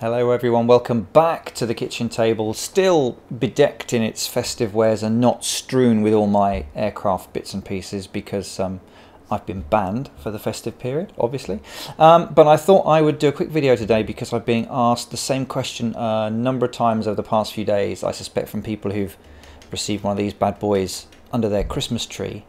Hello everyone, welcome back to the kitchen table, still bedecked in its festive wares and not strewn with all my aircraft bits and pieces because I've been banned for the festive period, obviously. But I thought I would do a quick video today because I've been asked the same question a number of times over the past few days, I suspect from people who've received one of these bad boys under their Christmas tree.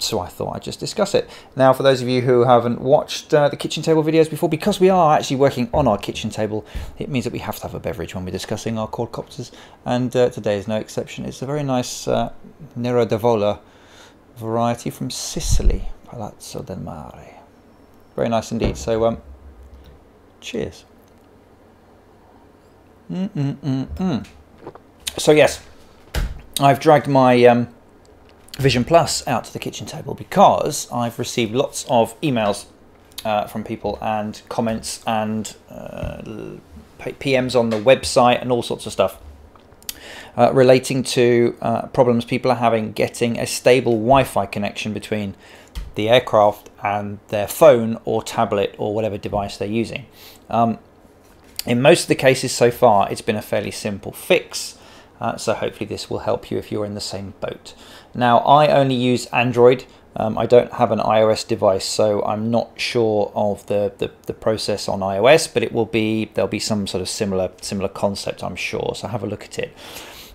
So I thought I'd just discuss it. Now, for those of you who haven't watched the kitchen table videos before, because we are actually working on our kitchen table, it means that we have to have a beverage when we're discussing our quadcopters, and today is no exception. It's a very nice Nero d'Avola variety from Sicily, Palazzo del Mare. Very nice indeed, so cheers. So yes, I've dragged my Vision Plus out to the kitchen table because I've received lots of emails from people and comments and PMs on the website and all sorts of stuff relating to problems people are having getting a stable Wi-Fi connection between the aircraft and their phone or tablet or whatever device they're using. In most of the cases so far, it's been a fairly simple fix. So hopefully this will help you if you're in the same boat. Now, I only use Android. I don't have an iOS device, so I'm not sure of the process on iOS, but it will be, there'll be some sort of similar concept, I'm sure, so have a look at it.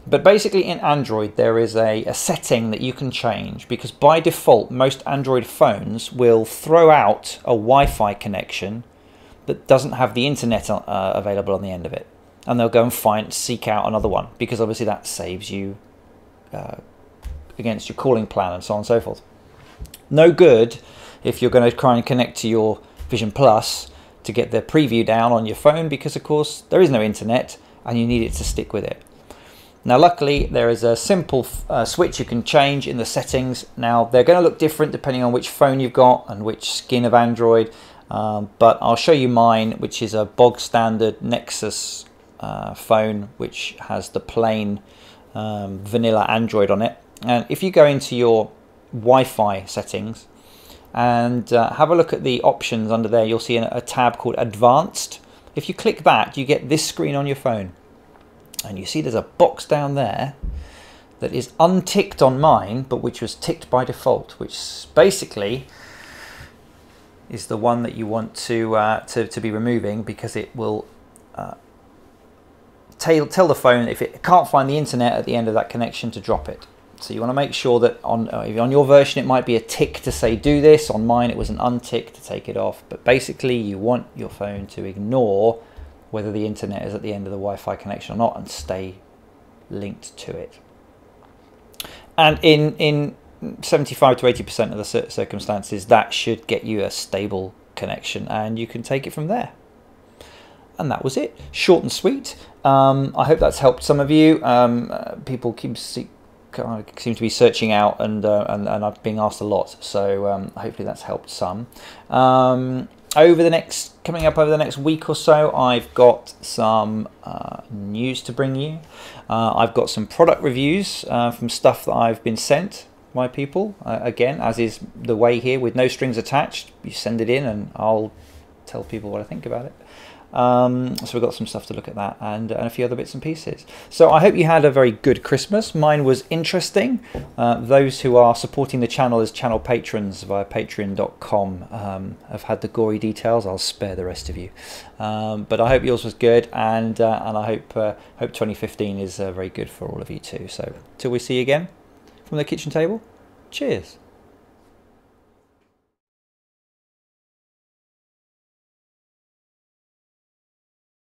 But basically in Android, there is a setting that you can change because by default, most Android phones will throw out a Wi-Fi connection that doesn't have the internet available on the end of it. And they'll go and seek out another one because obviously that saves you against your calling plan and so on and so forth. No good if you're going to try and connect to your Vision Plus to get the preview down on your phone because of course there is no internet and you need it to stick with it. Now luckily there is a simple switch you can change in the settings. Now they're going to look different depending on which phone you've got and which skin of Android, but I'll show you mine, which is a bog standard Nexus phone which has the plain vanilla Android on it. And if you go into your Wi-Fi settings and have a look at the options under there, you'll see a tab called Advanced. If you click that, you get this screen on your phone. And you see there's a box down there that is unticked on mine, but which was ticked by default, which basically is the one that you want to be removing because it will tell the phone if it can't find the internet at the end of that connection to drop it. So you want to make sure that on your version it might be a tick to say do this, on mine it was an untick to take it off, but basically you want your phone to ignore whether the internet is at the end of the Wi-Fi connection or not and stay linked to it. And in 75 to 80% of the circumstances that should get you a stable connection and you can take it from there. And that was it. Short and sweet. I hope that's helped some of you. People seem to be searching out and I've been asked a lot. So hopefully that's helped some. Coming up over the next week or so, I've got some news to bring you. I've got some product reviews from stuff that I've been sent by people. Again, as is the way here with no strings attached. You send it in and I'll tell people what I think about it. So we've got some stuff to look at that and a few other bits and pieces. So I hope you had a very good Christmas. Mine was interesting. Those who are supporting the channel as channel patrons via patreon.com have had the gory details. I'll spare the rest of you. But I hope yours was good and I hope 2015 is very good for all of you too. So till we see you again from the kitchen table, cheers.